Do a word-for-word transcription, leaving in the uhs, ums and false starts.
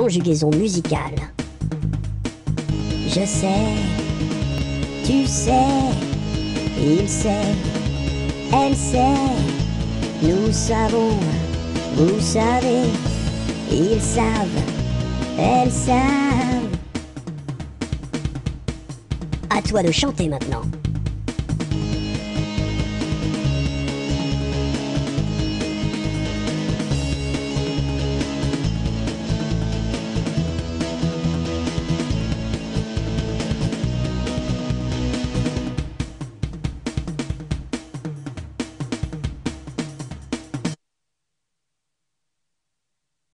conjugaison musicale. Je sais, tu sais, il sait, elle sait, nous savons, vous savez, ils savent, elles savent. À toi de chanter maintenant.